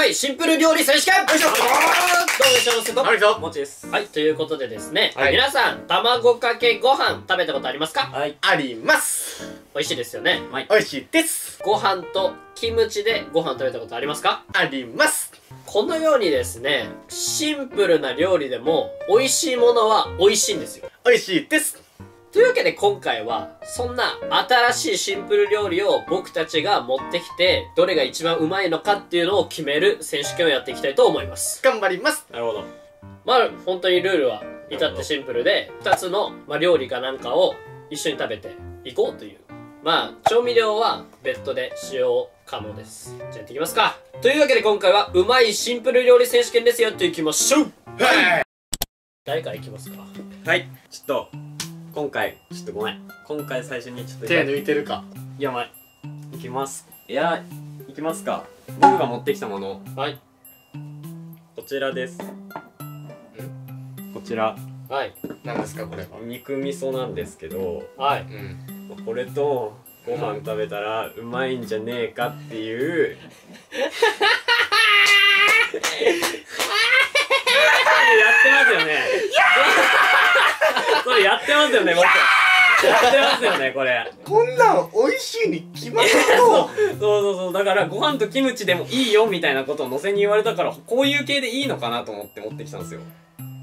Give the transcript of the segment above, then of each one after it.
ばいシンプル料理選手権、どうもいらっしゃいますか。もちです。はい、ということでですね、皆さん卵かけご飯食べたことありますか。はい、あります。美味しいですよね。はい、美味しいです。ご飯とキムチでご飯食べたことありますか。あります。このようにですね、シンプルな料理でも美味しいものは美味しいんですよ。美味しいです。というわけで今回はそんな新しいシンプル料理を僕たちが持ってきてどれが一番うまいのかっていうのを決める選手権をやっていきたいと思います。頑張ります。なるほど。まあ本当にルールは至ってシンプルで2つの、料理かなんかを一緒に食べていこうという、調味料は別途で使用可能です。じゃあやっていきますか。というわけで今回はうまいシンプル料理選手権ですよっていきましょう。はい、誰からいきますか。はい、ちょっと今回、ちょっとごめん。今回最初にちょっと手抜いてるか。やばい。いきます。いや、いきますか。僕が持ってきたもの。はい。こちらです。こちら。はい。何ですかこれ。肉味噌なんですけど。はい。これとご飯食べたらうまいんじゃねえかっていう。やってますよね。これやってますよね、僕。やってますよね、これ。こんなん美味しいに決まったと。そう。だから、ご飯とキムチでもいいよみたいなことをのせに言われたから、こういう系でいいのかなと思って持ってきたんですよ。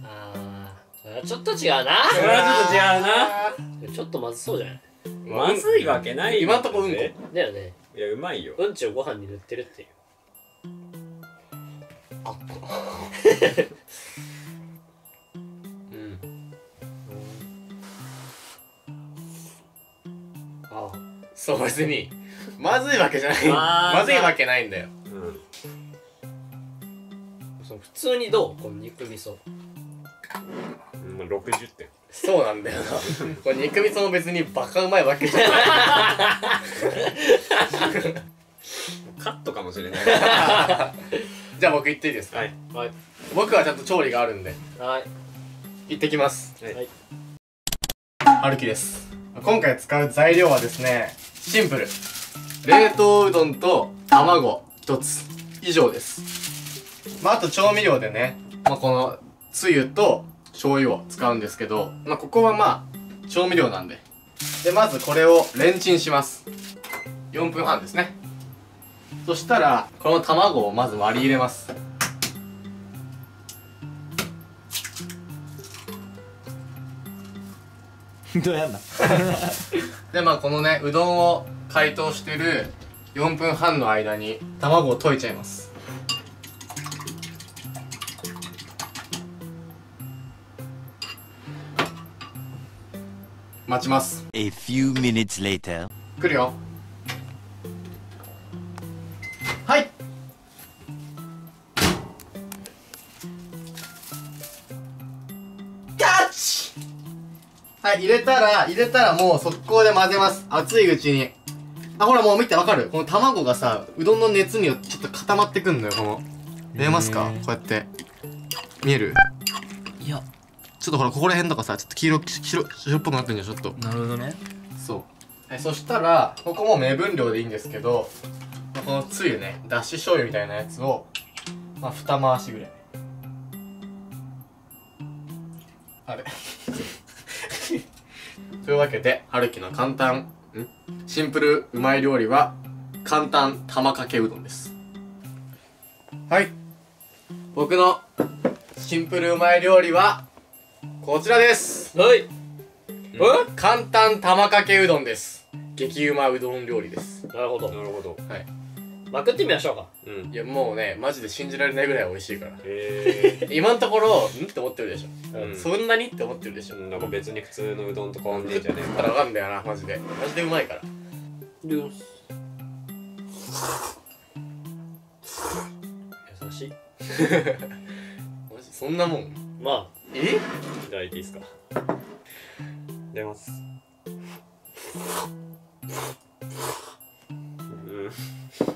あー、それはちょっと違うな。それはちょっと違うな。ちょっとまずそうじゃない？まずいわけないよ。今んとこうんこ。だよね。いや、うまいよ。うんちをご飯に塗ってるっていう。あっこ。そう、別にまずいわけじゃない。まずいわけないんだよ。普通にどうこの肉味噌。60点。そうなんだよな。これ肉味噌も別にバカうまいわけじゃない。カットかもしれない。じゃあ僕言っていいですか。はい、僕はちゃんと調理があるんで。はい、行ってきます。はい、歩きです。今回使う材料はですね、シンプル。冷凍うどんと卵1つ以上です。あと調味料でね、このつゆと醤油を使うんですけど、ここは調味料なんで。で、まずこれをレンチンします。4分半ですね。そしたら、この卵をまず割り入れます。どうやんだ。で、このねうどんを解凍してる4分半の間に卵を溶いちゃいます。待ちます。 A few minutes later。 来るよ。はい、キャッチ。はい、入れたらもう速攻で混ぜます。熱いうちに。あ、ほらもう見てわかる？この卵がさ、うどんの熱によってちょっと固まってくんのよ、この。見えますか？こうやって。見える？いや。ちょっとほら、ここら辺とかさ、ちょっと黄色っぽくなってるんじゃん、ちょっと。なるほどね。そう。そしたら、ここも目分量でいいんですけど、このつゆね、だし醤油みたいなやつを、二回しぐらい。あれ。というわけで、春樹の簡単シンプルうまい料理は簡単玉かけうどんです。はい、僕のシンプルうまい料理はこちらです。はい、簡単玉かけうどんです。激うまうどん料理です。なるほどなるほど。はい、まくってみましょうか。いやもうね、マジで信じられないぐらい美味しいから。今のところ「ん？」って思ってるでしょ。そんなにって思ってるでしょ。なんか別に普通のうどんと変わんねえじゃねえか。分かんだよな、マジで。マジでうまいから。優しい。マジそんなもん。いただいていいですか。いただきます。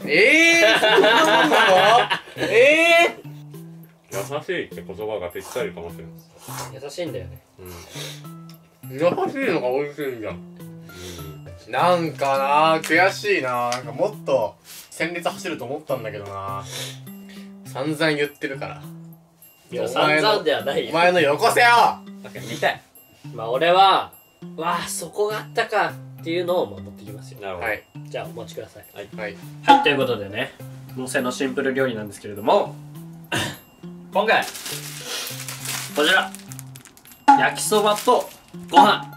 優しいって言葉がぴったりかもしれない。優しいんだよね。優しいのが美味しいんじゃん。なんかな、悔しいな。もっと戦列走ると思ったんだけどな。散々言ってるから。いや散々ではないよ。お前のよこせよ。なんか見たい。まあ俺はわあそこがあったかっていうのを持ってきますよ。なるほど、はい、じゃあお待ちください。はい、はいはい、ということでね、能勢のシンプル料理なんですけれども今回こちら焼きそばとご飯。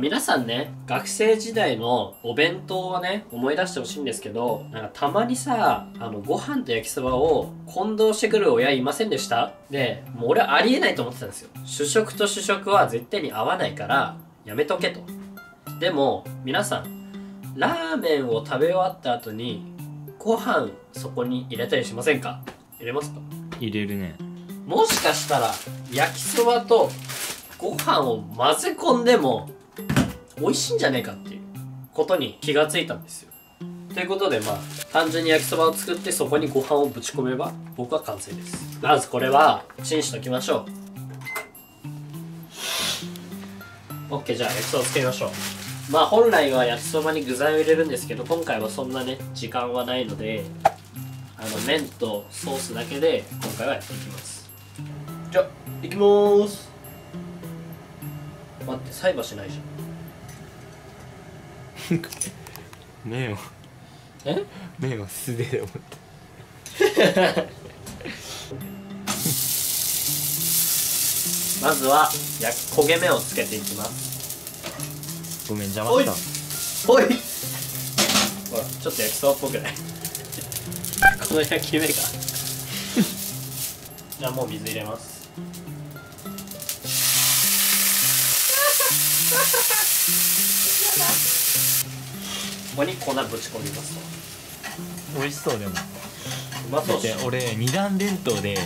皆さんね、学生時代のお弁当をね思い出してほしいんですけど、なんかたまにさご飯と焼きそばを混同してくる親いませんでした？でもう俺はありえないと思ってたんですよ。主食と主食は絶対に合わないからやめとけと。でも皆さんラーメンを食べ終わった後にご飯そこに入れたりしませんか？入れますか？入れるね。もしかしたら焼きそばとご飯を混ぜ込んでも美味しいんじゃねえかっていうことに気がついたんですよ。ということでまあ単純に焼きそばを作ってそこにご飯をぶち込めば僕は完成です。まずこれはチンしときましょう。 OK、 じゃあ焼きそばを作りましょう。まあ本来は焼きそばに具材を入れるんですけど今回はそんなね時間はないので麺とソースだけで今回はやっていきます。じゃあいきまーす。待って、菜箸ないじゃん。麺を麺を素手で思ったまずは焦げ目をつけていきます。ごめん邪魔した。おいおいほらちょっと焼きそばっぽくないこの焼き目がじゃあもう水入れます。ここに粉ぶち込みます。美味しそう。でもうまそう。だって俺二段弁当で、うん、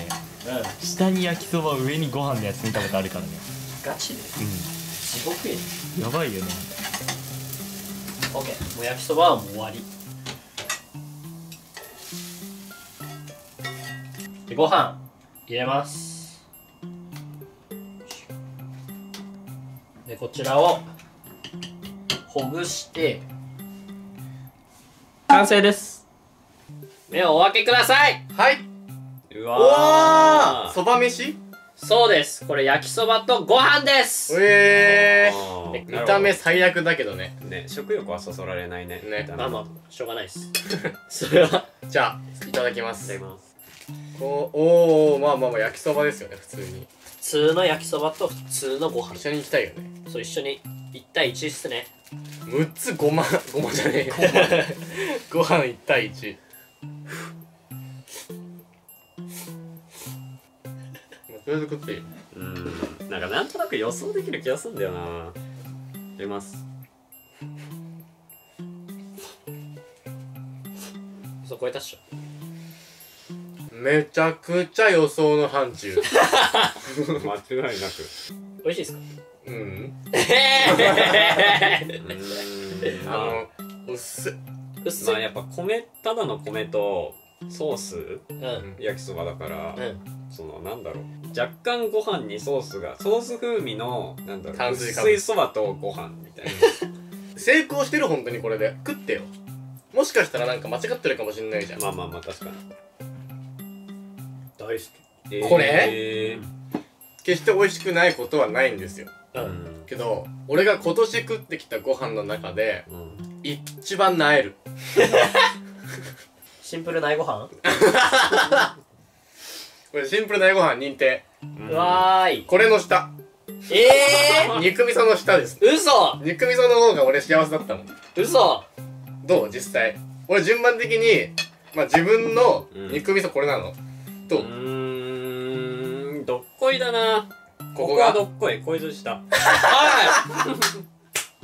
下に焼きそば上にご飯のやつ見たことあるからね。ガチで、うん、地獄やね。やばいよね。 OK、 もう焼きそばはもう終わりでご飯入れます。でこちらをほぐして完成です。目をお開けください。はい。うわー、そば飯。そうです、これ焼きそばとご飯です。見た目最悪だけどね。ね、食欲はそそられないね。まあまあしょうがないです。それはじゃあいただきます。こう、おお、まあまあまあ焼きそばですよね。普通に普通の焼きそばと普通のご飯一緒に行きたいよね。そう、一緒に1対1っすね。6つごま、ごまじゃねえよご飯1対1 それで食っていい。なんかなんとなく予想できる気がするんだよな。入れます。そこへ達しょ。めちゃくちゃ予想の範疇間違いなく美味しいですか？うん。薄い。まあやっぱ米、ただの米とソース、うん、焼きそばだから、うん、そのなんだろう、若干ご飯にソースがソース風味のなんだろう、薄いそばとご飯みたいな成功してる本当にこれで。食ってよ。もしかしたらなんか間違ってるかもしれないじゃん。まあまあまあ確かに。大好き。これ？決して美味しくないことはないんですよ。うん、けど俺が今年食ってきたご飯の中で、うん、一番なえるシンプルなえご飯これシンプルなえご飯認定。わーい。これの下、肉味噌の下です。嘘。肉味噌の方が俺幸せだったもん。嘘。どう実際俺順番的に、まあ、自分の肉味噌これなの、うん、どう？どっこいだな。ここがどっこい、こいつした。お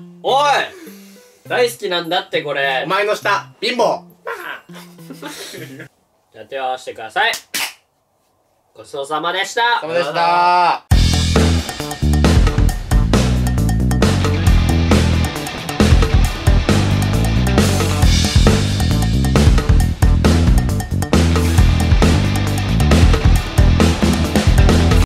いおい大好きなんだってこれ。お前の下、貧乏じゃあ手を合わせてください。ごちそうさまでした。